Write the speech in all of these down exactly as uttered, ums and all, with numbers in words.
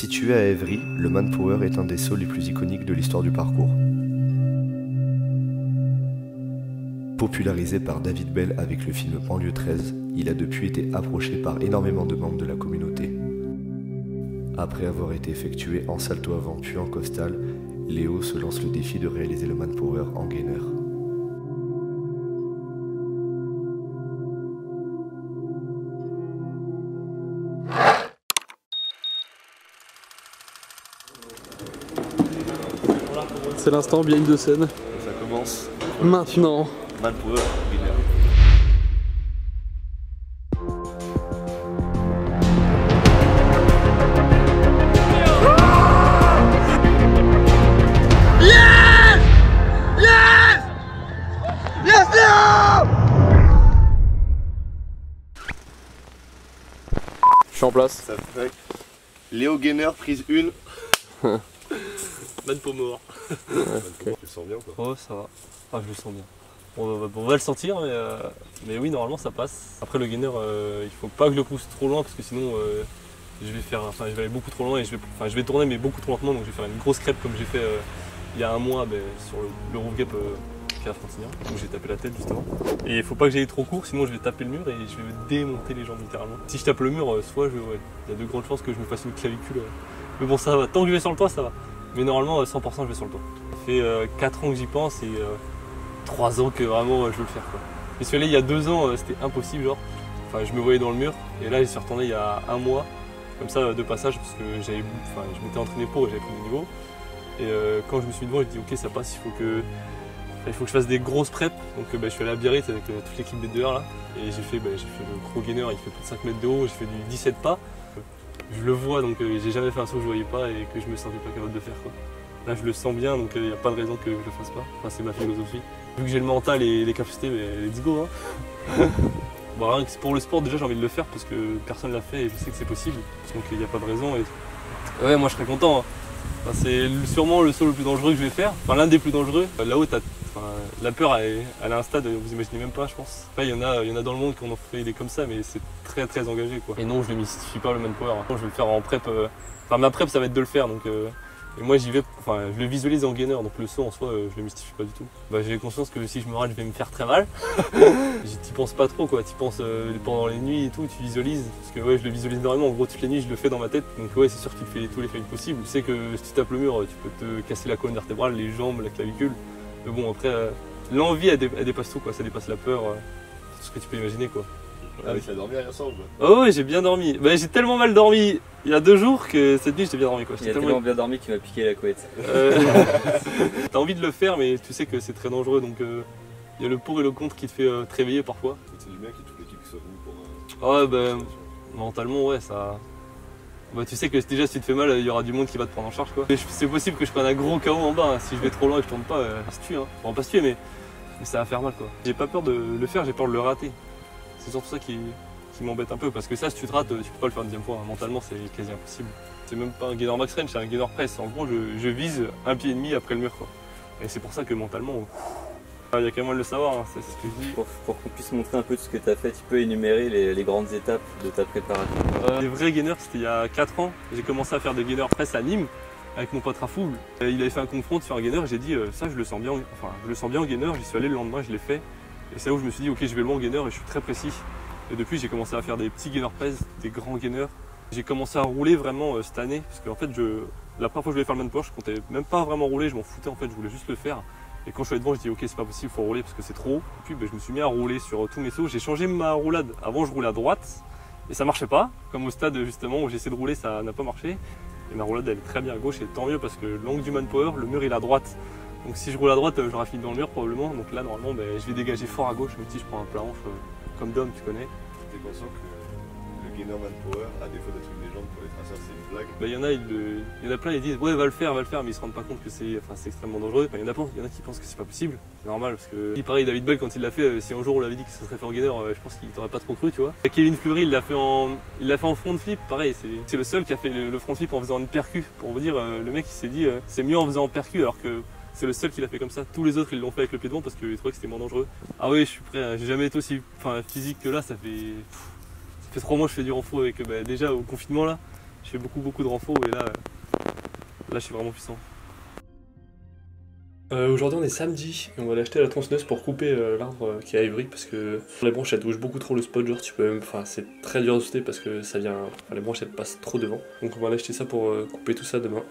Situé à Ivry, le Manpower est un des sauts les plus iconiques de l'histoire du parcours. Popularisé par David Belle avec le film Banlieue treize, il a depuis été approché par énormément de membres de la communauté. Après avoir été effectué en salto avant puis en costal, Léo se lance le défi de réaliser le Manpower en gainer. C'est l'instant bien de scène. Ça commence maintenant. Manpower Gainer. Je suis en place. Ça fait. Léo Gainer prise une. Manpower. Ouais, okay. Tu le sens bien ou pas? Oh, ça va. Ah, je le sens bien. On va, on va le sentir, mais, euh, mais oui, normalement ça passe. Après, le gainer, euh, il faut pas que je le pousse trop loin parce que sinon euh, je vais faire, enfin, je vais aller beaucoup trop loin et je vais, enfin, je vais tourner, mais beaucoup trop lentement. Donc, je vais faire une grosse crêpe comme j'ai fait euh, il y a un mois bah, sur le, le roof gap euh, qui est à Francière, où j'ai tapé la tête justement. Et il faut pas que j'aille trop court, sinon je vais taper le mur et je vais démonter les jambes littéralement. Si je tape le mur, euh, soit je, ouais, il y a de grandes chances que je me fasse une clavicule. Euh, mais bon, ça va. Tant que je vais sur le toit, ça va. Mais normalement, cent pour cent je vais sur le toit. Ça fait euh, quatre ans que j'y pense et euh, trois ans que vraiment euh, je veux le faire. Quoi. Mais celui-là, il y a deux ans, euh, c'était impossible. Genre. Enfin, je me voyais dans le mur et là, je suis retourné il y a un mois, comme ça, de passage, parce que j'avais, enfin, je m'étais entraîné pour et j'avais pris du niveau. Et euh, quand je me suis devant, je me suis dit, ok, ça passe, il faut que, il faut que je fasse des grosses preps. Donc euh, bah, je suis allé à Biarritz avec euh, toute l'équipe des dehors là. Et j'ai fait, bah, j'ai fait le crogainer, il fait plus de cinq mètres de haut, j'ai fait du dix-sept pas. Je le vois, donc euh, j'ai jamais fait un saut que je voyais pas et que je me sentais pas capable de faire quoi. Là je le sens bien, donc il euh, n'y a pas de raison que je le fasse pas. Enfin c'est ma philosophie. Vu que j'ai le mental et les capacités, mais let's go hein. Bon, rien que pour le sport déjà j'ai envie de le faire parce que personne l'a fait et je sais que c'est possible. Donc il n'y a pas de raison et... Ouais moi je serais content hein. Enfin, c'est sûrement le saut le plus dangereux que je vais faire. Enfin l'un des plus dangereux. Là-haut t'as... Enfin, la peur elle, elle a un stade, vous imaginez même pas je pense. Enfin, il y en a, il y en a dans le monde qui en fait des comme ça mais c'est très très engagé quoi. Et non je ne mystifie pas le manpower. Hein. Je vais le faire en prep. Euh... Enfin ma prep ça va être de le faire donc euh... et moi j'y vais, enfin je le visualise en gainer donc le saut en soi euh, je le mystifie pas du tout. Bah, j'ai conscience que si je me rate je vais me faire très mal. T'y penses pas trop quoi, t'y penses euh, pendant les nuits et tout, tu visualises. Parce que ouais je le visualise énormément, en gros toutes les nuits je le fais dans ma tête. Donc ouais c'est sûr que tu fais tous les failles possibles. Tu sais que si tu tapes le mur tu peux te casser la colonne vertébrale, les jambes, la clavicule. Mais bon après euh, l'envie elle, dé elle dépasse tout quoi, ça dépasse la peur, euh, tout ce que tu peux imaginer quoi. Ah oui, t'as dormi à l'ensemble. Oh oui j'ai bien dormi, bah, j'ai tellement mal dormi il y a deux jours que cette nuit j'ai bien dormi quoi. Il a tellement, tellement bien dormi qu'il m'a piqué la couette. Euh... T'as envie de le faire mais tu sais que c'est très dangereux donc il euh, y a le pour et le contre qui te fait euh, te réveiller parfois. C'est du mec et toute l'équipe qui sont venus pour... Euh... Ah bah mentalement ouais ça... Bah tu sais que déjà si tu te fais mal, il y aura du monde qui va te prendre en charge quoi. C'est possible que je prenne un gros K O en bas, hein. Si je vais trop loin et que je tourne pas, euh, ça se tue hein. Enfin pas se tuer mais, mais ça va faire mal quoi. J'ai pas peur de le faire, j'ai peur de le rater. C'est surtout ça qui, qui m'embête un peu parce que ça si tu te rates, tu peux pas le faire une deuxième fois, hein. Mentalement c'est quasi impossible. C'est même pas un gainer max range, c'est un gainer press. En gros je, je vise un pied et demi après le mur quoi. Et c'est pour ça que mentalement... On... Il y a quand même de le savoir, hein, c'est ce que je dis. Pour, pour qu'on puisse montrer un peu tout ce que tu as fait, tu peux énumérer les, les grandes étapes de ta préparation. Euh, les vrais gainers, c'était il y a quatre ans. J'ai commencé à faire des gainers press à Nîmes avec mon pote Rafoul. Il avait fait un confront sur un gainer, j'ai dit euh, ça je le sens bien, enfin je le sens bien en gainer, j'y suis allé le lendemain, je l'ai fait. Et c'est là où je me suis dit ok je vais loin en gainer et je suis très précis. Et depuis j'ai commencé à faire des petits gainers press, des grands gainers. J'ai commencé à rouler vraiment euh, cette année, parce qu'en fait je, la première fois que je voulais faire le manpower, je comptais même pas vraiment rouler, je m'en foutais en fait, je voulais juste le faire. Et quand je suis allé devant, je dis ok c'est pas possible, il faut rouler parce que c'est trop haut. Et puis ben, je me suis mis à rouler sur tous mes sauts. J'ai changé ma roulade. Avant je roulais à droite et ça marchait pas. Comme au stade justement où j'essaie de rouler, ça n'a pas marché. Et ma roulade elle est très bien à gauche et tant mieux parce que l'angle du manpower, le mur il est à droite. Donc si je roule à droite, j'aurai fini dans le mur probablement. Donc là normalement ben, je vais dégager fort à gauche, même si je prends un plat hanche euh, comme Dom, tu connais. T'es conscient que le gainer manpower, à défaut d'être une légende pour les traceurs, c'est une blague. Ben, y en a, il, euh, y en a plein, ils disent ouais va le faire, va le faire, mais ils se rendent pas compte que c'est enfin, extrêmement dangereux. Il ben, y, y en a qui pensent que c'est pas possible, c'est normal parce que pareil David Belle quand il l'a fait, euh, si un jour on l'avait dit que ça serait fait en gainer, euh, je pense qu'il t'aurait pas trop cru tu vois. Et Kevin Fleury il l'a fait en il l'a fait en front flip, pareil, c'est le seul qui a fait le, le front flip en faisant une percu. Pour vous dire, euh, le mec il s'est dit euh, c'est mieux en faisant en percu alors que. C'est le seul qui l'a fait comme ça, tous les autres ils l'ont fait avec le pied devant parce qu'ils trouvaient que c'était moins dangereux. Ah oui je suis prêt, j'ai jamais été aussi enfin, physique que là, ça fait... Pff, ça fait trois mois que je fais du renfort avec bah, déjà au confinement là. je fais beaucoup beaucoup de renfort et là, là je suis vraiment puissant. Euh, Aujourd'hui on est samedi et on va aller acheter la tronçonneuse pour couper euh, l'arbre euh, qui est à Ivry parce que les branches elles touchent beaucoup trop le spot, genre tu peux même, enfin c'est très dur de sauter parce que ça vient, enfin, les branches elles passent trop devant. Donc on va aller acheter ça pour euh, couper tout ça demain.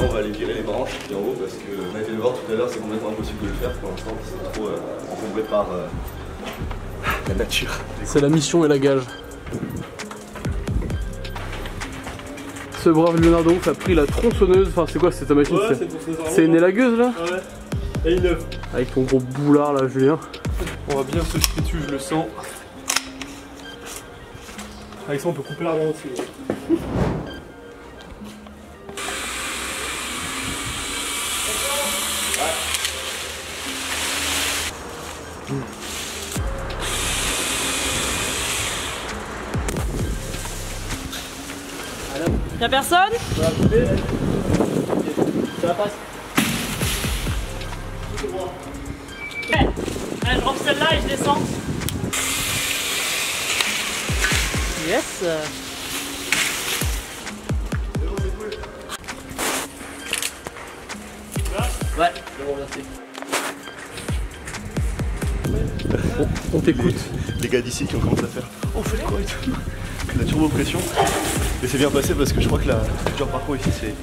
On va aller virer les branches qui en haut parce qu'on a été le voir tout à l'heure, c'est complètement impossible de le faire pour l'instant, c'est trop euh, encombré par euh, la nature. C'est la mission et la gage. Ce brave Leonardo a pris la tronçonneuse, enfin c'est quoi cette machine? Ouais, c'est une élagueuse là. Ouais. Et une œuvre. Avec ton gros boulard là Julien. On va bien se chier dessus, je le sens. Avec ça on peut couper l'arbre en dessous. Y'a personne? Ça va couper. Ça passe. Tout droit. Ok. Allez, je rentre celle-là et je descends. Yes. C'est bon, c'est cool. Là? Ouais. C'est bon, merci. On, on t'écoute. Les, les gars d'ici qui ont commencé à faire. On fait quoi et tout? La turbo-pression. Et c'est bien passé parce que je crois que la genre parcours ici c'est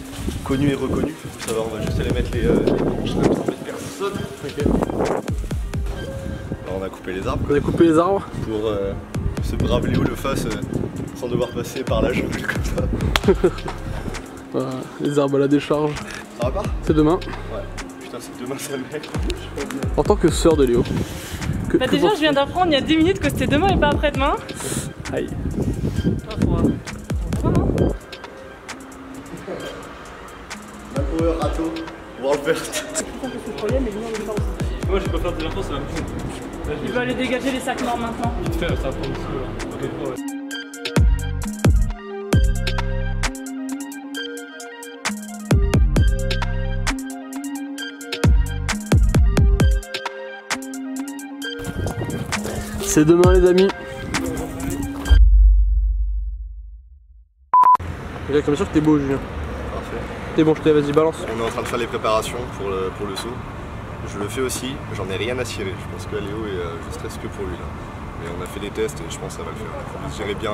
connu et reconnu. Ça va, on va juste aller mettre les, euh, les branches là, sans mettre personne. Okay. Alors on a coupé les arbres. On a coupé les arbres. Pour euh, que ce brave Léo le fasse euh, sans devoir passer par la jungle comme ça. Voilà, les arbres à la décharge. Ça va pas? C'est demain. Ouais. Putain c'est demain ça mec. En tant que sœur de Léo. Que, bah que déjà je viens d'apprendre il y a dix minutes que c'était demain et pas après-demain. Aïe. Ah, faut... Manpower Gainer, Worldbert. Moi je peux faire des infos, c'est la même chose. Il va aller dégager les sacs morts maintenant. Vite fait, ça va prendre aussi. Ok, ouais. C'est demain les amis. Regarde comme sûr que t'es beau Julien. Parfait. T'es bon je t'ai, vas-y balance. On est en train de faire les préparations pour le, pour le saut. Je le fais aussi, j'en ai rien à cirer. Je pense que Léo est euh, je stresse que pour lui là. Mais on a fait des tests et je pense que ça va le faire. Gérer bien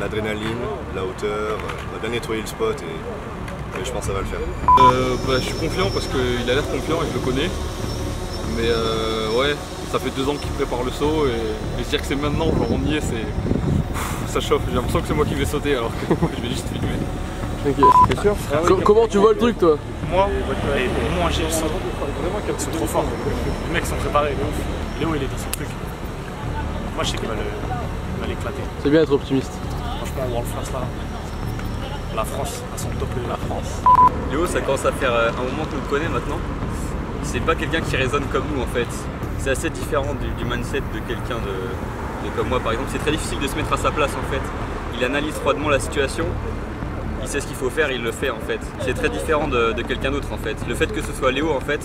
l'adrénaline, la hauteur, on a bien nettoyé le spot et, et je pense que ça va le faire. Euh, bah, je suis confiant parce qu'il a l'air confiant et je le connais. Mais euh, ouais, ça fait deux ans qu'il prépare le saut et, et se dire que c'est maintenant, genre on y est, c'est... ça chauffe, j'ai l'impression que c'est moi qui vais sauter alors que je vais juste filmer. Ok, c'est sûr. Ah ouais, comment tu vois le truc toi? Moi, et pour moi j'ai le saut. Ils sont trop forts. Les mecs sont préparés. Léo il est dans son truc. Moi je sais qu'il va l'éclater. C'est bien être optimiste. Franchement, World France là. La France, à son top de la France. Léo ça commence à faire un moment qu'on le connaît maintenant. C'est pas quelqu'un qui résonne comme nous en fait. C'est assez différent du, du mindset de quelqu'un de. Et comme moi par exemple, c'est très difficile de se mettre à sa place en fait. Il analyse froidement la situation, il sait ce qu'il faut faire, il le fait en fait. C'est très différent de, de quelqu'un d'autre en fait. Le fait que ce soit Léo en fait,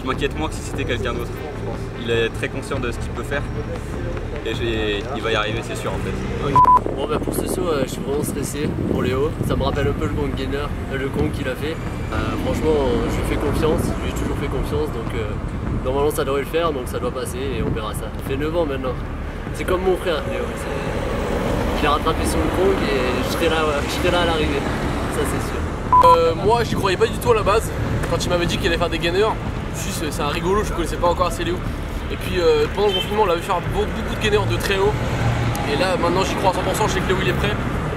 je m'inquiète moins que si c'était quelqu'un d'autre. Il est très conscient de ce qu'il peut faire et il va y arriver c'est sûr en fait. Bon bah pour ce saut, euh, je suis vraiment stressé pour Léo. Ça me rappelle un peu le gong gainer, euh, le gong qu'il a fait. Euh, franchement, je lui fais confiance, je lui ai toujours fait confiance donc euh, normalement ça devrait le faire donc ça doit passer et on verra ça. Il fait neuf ans maintenant. C'est comme mon frère, Léo. Je l'ai rattrapé sur le gong et je serai là, ouais. Je serai là à l'arrivée, ça c'est sûr. Euh, moi, j'y croyais pas du tout à la base. Quand il m'avait dit qu'il allait faire des gainers, juste c'est un rigolo, je connaissais pas encore assez Léo. Et puis euh, pendant le confinement, on l'avait fait beaucoup, beaucoup de gainers de très haut. Et là, maintenant, j'y crois à cent pour cent, je sais que Léo il est prêt.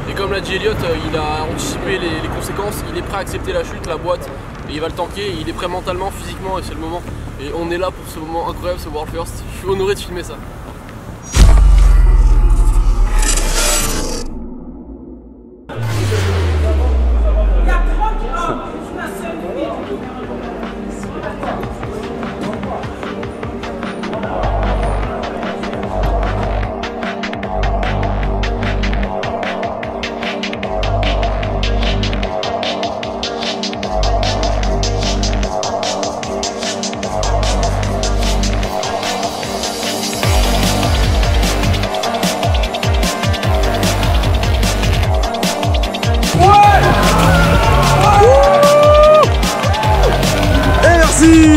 Et comme l'a dit Elliot, il a anticipé les, les conséquences, il est prêt à accepter la chute, la boîte, et il va le tanker, il est prêt mentalement, physiquement, et c'est le moment. Et on est là pour ce moment incroyable, ce World First. Je suis honoré de filmer ça. Merci.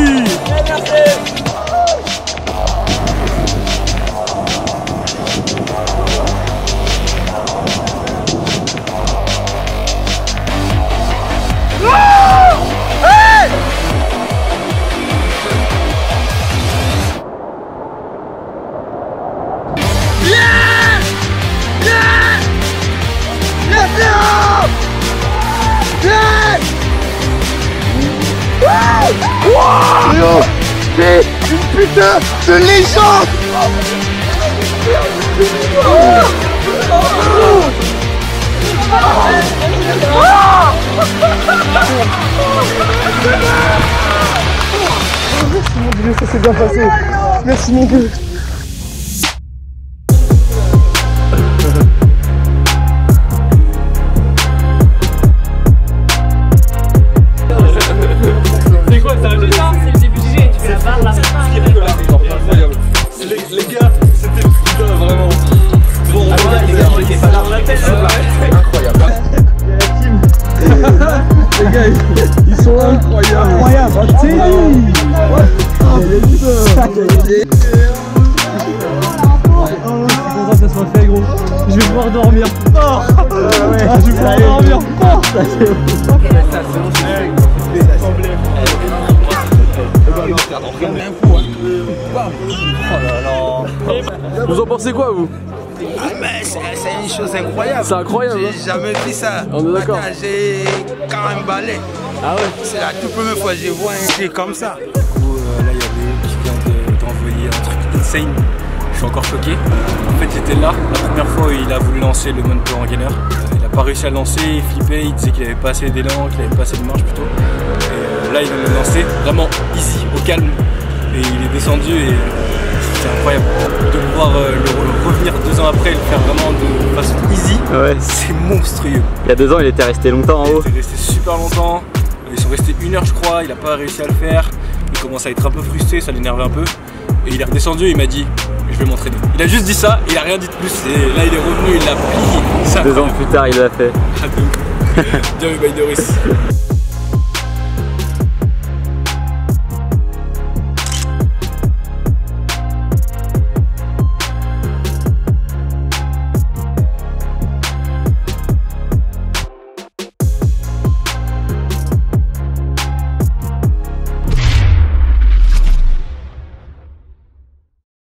Léo, t'es une putain de légende. Merci mon Dieu, ça s'est bien passé. Merci mon Dieu. Dormir. Oh euh, ouais, ah, je vais pouvoir dormir. Oh ça c'est bon. Vous en pensez quoi vous? Ah mais c'est une chose incroyable. C'est incroyable. J'ai hein jamais vu ça. On est d'accord. J'ai quand même balai. Ah ouais. C'est la toute première fois que je vois un truc comme ça. Du coup euh, là il y avait qui vient de t'envoyer un truc insane. Je suis encore choqué. En fait j'étais là la première fois où il a voulu lancer le Manpower Gainer. Il a pas réussi à le lancer, il flippait, il disait qu'il avait pas assez d'élan, qu'il avait pas assez de marche plutôt. Et euh, là il l'a lancé vraiment easy, au calme. Et il est descendu et c'était incroyable. De pouvoir euh, le, le revenir deux ans après et le faire vraiment de façon easy, ouais. C'est monstrueux. Il y a deux ans il était resté longtemps en haut. Il était resté super longtemps. Ils sont restés une heure je crois, il a pas réussi à le faire. Il commence à être un peu frustré, ça l'énervait un peu. Et il est redescendu et il m'a dit je vais m'entraîner. Il a juste dit ça, il a rien dit de plus. Et là il est revenu, il l'a plié. Deux ans plus tard il l'a fait. Bien eu Gainer.